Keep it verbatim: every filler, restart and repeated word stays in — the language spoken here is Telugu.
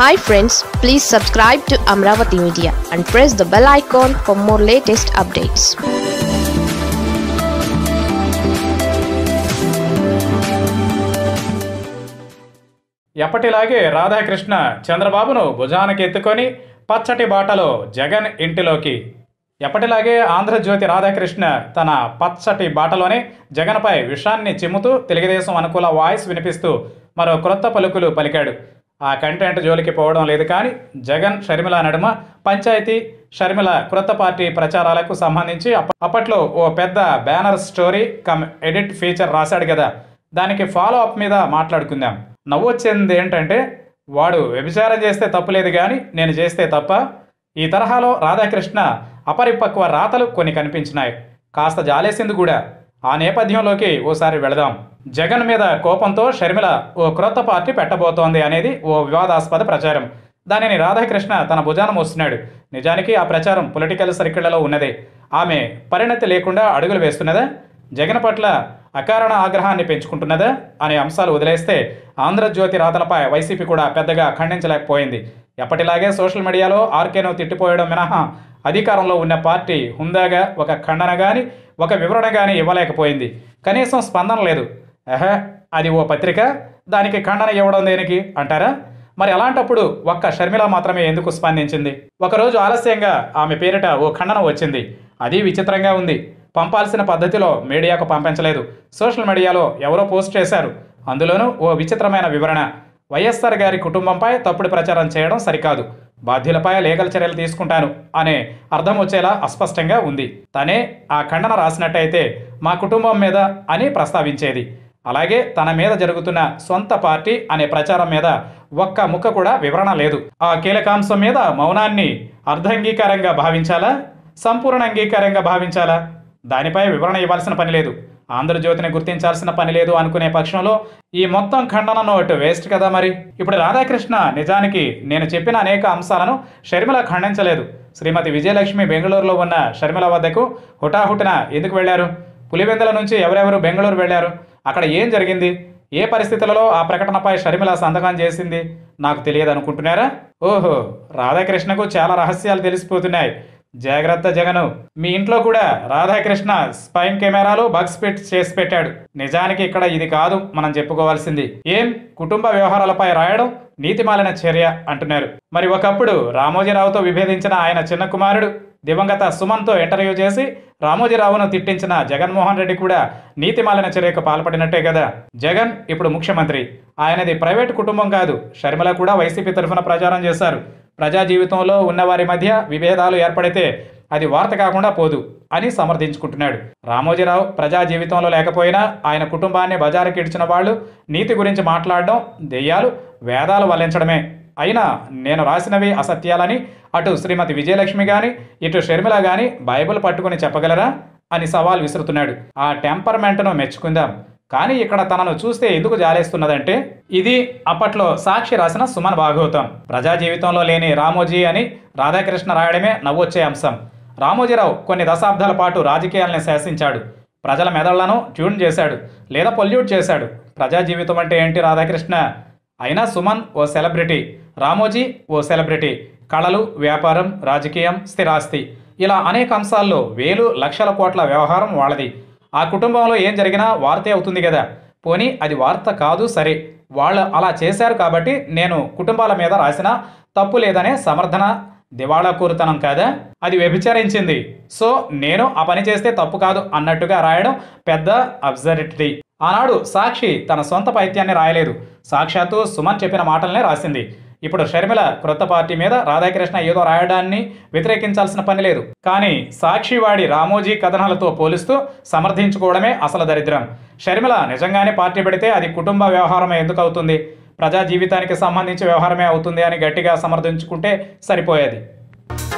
Hi friends, please subscribe to Amravati Media and press the bell icon for more latest updates. ఎప్పటిలాగే రాధాకృష్ణ చంద్రబాబును భుజానికి ఎత్తుకొని పచ్చటి బాటలో జగన్ ఇంటిలోకి. ఎప్పటిలాగే ఆంధ్రజ్యోతి రాధాకృష్ణ తన పచ్చటి బాటలోనే జగన్పై విషాన్ని చిమ్ముతూ తెలుగుదేశం అనుకూల వాయిస్ వినిపిస్తూ మరో క్రొత్త పలుకులు పలికాడు. ఆ కంటెంట్ జోలికి పోవడం లేదు కానీ జగన్ షర్మిల నడుమ పంచాయతీ. షర్మిల క్రొత్త పార్టీ ప్రచారాలకు సంబంధించి అప్పట్లో ఓ పెద్ద banner story cum edit feature రాశాడు కదా, దానికి ఫాలో అప్ మీద మాట్లాడుకుందాం. నవ్వొచ్చింది ఏంటంటే, వాడు వ్యభిచారం చేస్తే తప్పులేదు కానీ నేను చేస్తే తప్ప. ఈ తరహాలో రాధాకృష్ణ అపరిపక్వ రాతలు కొన్ని కనిపించినాయి, కాస్త జాలేసింది కూడా. ఆ నేపథ్యంలోకి ఓసారి వెళదాం. జగన్ మీద కోపంతో షర్మిల ఓ క్రొత్త పార్టీ పెట్టబోతోంది అనేది ఓ వివాదాస్పద ప్రచారం. దానిని రాధాకృష్ణ తన భుజాన మోస్తున్నాడు. నిజానికి ఆ ప్రచారం పొలిటికల్ సర్కిళ్లలో ఉన్నదే. ఆమె పరిణతి లేకుండా అడుగులు వేస్తున్నదా, జగన్ పట్ల అకారణ ఆగ్రహాన్ని పెంచుకుంటున్నదా అనే అంశాలు వదిలేస్తే ఆంధ్రజ్యోతి రాతలపై వైసీపీ కూడా పెద్దగా ఖండించలేకపోయింది. ఎప్పటిలాగే సోషల్ మీడియాలో ఆర్కేను తిట్టిపోయడం మినహా అధికారంలో ఉన్న పార్టీ హుందాగా ఒక ఖండన కానీ ఒక వివరణ కానీ ఇవ్వలేకపోయింది. కనీసం స్పందన లేదు. ఎహే, అది ఓ పత్రిక, దానికి ఖండన ఇవ్వడం దేనికి అంటారా? మరి అలాంటప్పుడు ఒక్క షర్మిల మాత్రమే ఎందుకు స్పందించింది? ఒకరోజు ఆలస్యంగా ఆమె పేరిట ఓ ఖండన వచ్చింది. అది విచిత్రంగా ఉంది. పంపాల్సిన పద్ధతిలో మీడియాకు పంపించలేదు. సోషల్ మీడియాలో ఎవరో పోస్ట్ చేశారు. అందులోనూ ఓ విచిత్రమైన వివరణ, వైఎస్ఆర్ గారి కుటుంబంపై తప్పుడు ప్రచారం చేయడం సరికాదు, బాధ్యులపై లీగల్ చర్యలు తీసుకుంటాను అనే అర్థం వచ్చేలా అస్పష్టంగా ఉంది. తనే ఆ ఖండన రాసినట్టయితే మా కుటుంబం మీద అని ప్రస్తావించేది. అలాగే తన మీద జరుగుతున్న సొంత పార్టీ అనే ప్రచారం మీద ఒక్క ముక్క కూడా వివరణ లేదు. ఆ కీలకాంశం మీద మౌనాన్ని అర్ధంగీకారంగా భావించాలా, సంపూర్ణ అంగీకారంగా భావించాలా? దానిపై వివరణ ఇవ్వాల్సిన పని లేదు, ఆంధ్రజ్యోతిని గుర్తించాల్సిన పని లేదు అనుకునే పక్షంలో ఈ మొత్తం ఖండన నోటు వేస్ట్ కదా. మరి ఇప్పుడు రాధాకృష్ణ నిజానికి నేను చెప్పిన అనేక అంశాలను షర్మిల ఖండించలేదు. శ్రీమతి విజయలక్ష్మి బెంగళూరులో ఉన్న షర్మిల వద్దకు హుటాహుటిన ఎందుకు వెళ్లారు? పులివెందుల నుంచి ఎవరెవరు బెంగళూరు వెళ్లారు? అక్కడ ఏం జరిగింది? ఏ పరిస్థితులలో ఆ ప్రకటనపై షర్మిల సంతకం చేసింది నాకు తెలియదు అనుకుంటున్నారా? ఓహో, రాధాకృష్ణకు చాలా రహస్యాలు తెలిసిపోతున్నాయి. జాగ్రత్త జగను, మీ ఇంట్లో కూడా రాధాకృష్ణ స్పైన్ కెమెరాలు బగ్స్ ఫిట్ చేసి పెట్టాడు. నిజానికి ఇక్కడ ఇది కాదు మనం చెప్పుకోవాల్సింది. ఏం కుటుంబ వ్యవహారాలపై రాయడం నీతిమాలిన చర్య అంటున్నారు. మరి ఒకప్పుడు రామోజీరావుతో విభేదించిన ఆయన చిన్న కుమారుడు దివంగత సుమన్తో ఇంటర్వ్యూ చేసి రామోజీరావును తిట్టించిన జగన్మోహన్ రెడ్డి కూడా నీతిమాలిన చర్యకు పాల్పడినట్టే కదా. జగన్ ఇప్పుడు ముఖ్యమంత్రి, ఆయనది ప్రైవేటు కుటుంబం కాదు. షర్మిల కూడా వైసీపీ తరఫున ప్రచారం చేశారు. ప్రజా జీవితంలో ఉన్నవారి మధ్య విభేదాలు ఏర్పడితే అది వార్త కాకుండా పోదు అని సమర్థించుకుంటున్నాడు. రామోజీరావు ప్రజా జీవితంలో లేకపోయినా ఆయన కుటుంబాన్ని బజారుకి ఇడ్చిన వాళ్ళు నీతి గురించి మాట్లాడడం దెయ్యాలు, వేదాలు వల్లించడమే. అయినా నేను రాసినవి అసత్యాలని అటు శ్రీమతి విజయలక్ష్మి కానీ ఇటు షర్మిల కానీ బైబిల్ పట్టుకుని చెప్పగలరా అని సవాల్ విసురుతున్నాడు. ఆ టెంపర్మెంట్ను మెచ్చుకుందాం కానీ ఇక్కడ తనను చూస్తే ఎందుకు జాలేస్తున్నదంటే, ఇది అప్పట్లో సాక్షి రాసిన సుమన్ భాగవతం. ప్రజా జీవితంలో లేని రామోజీ అని రాధాకృష్ణ రాయడమే నవ్వొచ్చే అంశం. రామోజీరావు కొన్ని దశాబ్దాల పాటు రాజకీయాలను శాసించాడు, ప్రజల మెదళ్లను ట్యూన్ చేశాడు లేదా పొల్యూట్ చేశాడు. ప్రజా జీవితం అంటే ఏంటి రాధాకృష్ణ? అయినా సుమన్ ఓ సెలబ్రిటీ, రామోజీ ఓ సెలబ్రిటీ. కళలు, వ్యాపారం, రాజకీయం, స్థిరాస్తి ఇలా అనేక అంశాల్లో వేలు లక్షల కోట్ల వ్యవహారం వాళ్ళది. ఆ కుటుంబంలో ఏం జరిగినా వార్తే అవుతుంది కదా. పోనీ అది వార్త కాదు సరే, వాళ్ళు అలా చేశారు కాబట్టి నేను కుటుంబాల మీద రాసిన తప్పు లేదనే సమర్థన దివాళా కోరుతనం కాదా? అది వ్యభిచరించింది, సో నేను ఆ పని చేస్తే తప్పు కాదు అన్నట్టుగా రాయడం పెద్ద అబ్సర్డిటీ. ఆనాడు సాక్షి తన సొంత పైత్యాన్ని రాయలేదు, సాక్షాత్తు సుమన్ చెప్పిన మాటలనే రాసింది. ఇప్పుడు షర్మిల క్రొత్త పార్టీ మీద రాధాకృష్ణ ఏదో రాయడాన్ని వ్యతిరేకించాల్సిన పని లేదు. కానీ సాక్షివాడి రామోజీ కథనాలతో పోలిస్తూ సమర్థించుకోవడమే అసలు దరిద్రం. షర్మిల నిజంగానే పార్టీ పెడితే అది కుటుంబ వ్యవహారమే ఎందుకు అవుతుంది, ప్రజా జీవితానికి సంబంధించి వ్యవహారమే అవుతుంది అని గట్టిగా సమర్థించుకుంటే సరిపోయేది.